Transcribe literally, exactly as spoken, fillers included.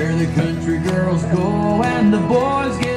Where the country girls go and the boys get